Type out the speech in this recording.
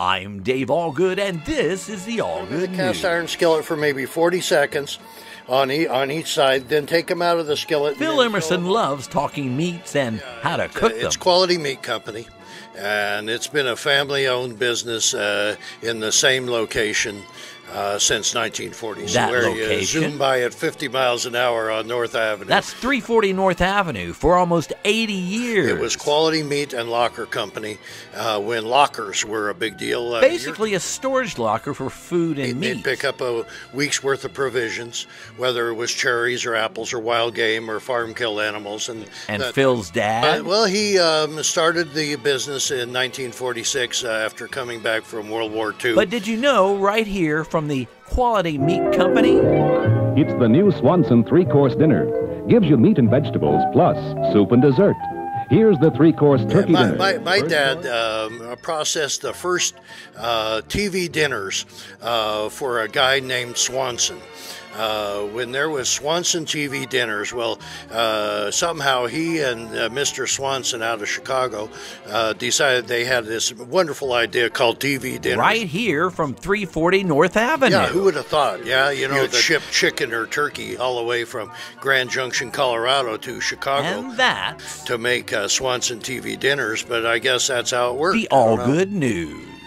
I'm Dave Allgood, and this is the Allgood News. Cast iron skillet for maybe 40 seconds on each side, then take them out of the skillet. Phil Emerson loves talking meats and how to cook them. It's Quality Meat Company, and it's been a family-owned business in the same location since 1940. That where location? You zoom by at 50 miles an hour on North Avenue. That's 340 North Avenue for almost 80 years. It was Quality Meat and Locker Company when lockers were a big deal. Basically a storage locker for food and meat. They'd pick up a week's worth of provisions, whether it was cherries or apples or wild game or farm-killed animals. And Phil's dad? Well, he started the business in 1946 after coming back from World War II. But did you know, right here from the Quality Meat Company. It's the new Swanson three-course dinner. Gives you meat and vegetables, plus soup and dessert. Here's the three-course turkey dinner. My dad processed the first TV dinners for a guy named Swanson. When there was Swanson TV dinners, well, somehow he and Mr. Swanson out of Chicago decided they had this wonderful idea called TV dinners. Right here from 340 North Avenue. Yeah, who would have thought? Yeah, you know, they ship chicken or turkey all the way from Grand Junction, Colorado to Chicago. And that to make Swanson TV dinners, but I guess that's how it worked. The Allgood News.